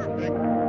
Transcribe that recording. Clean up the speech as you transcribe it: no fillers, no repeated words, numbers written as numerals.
perfect.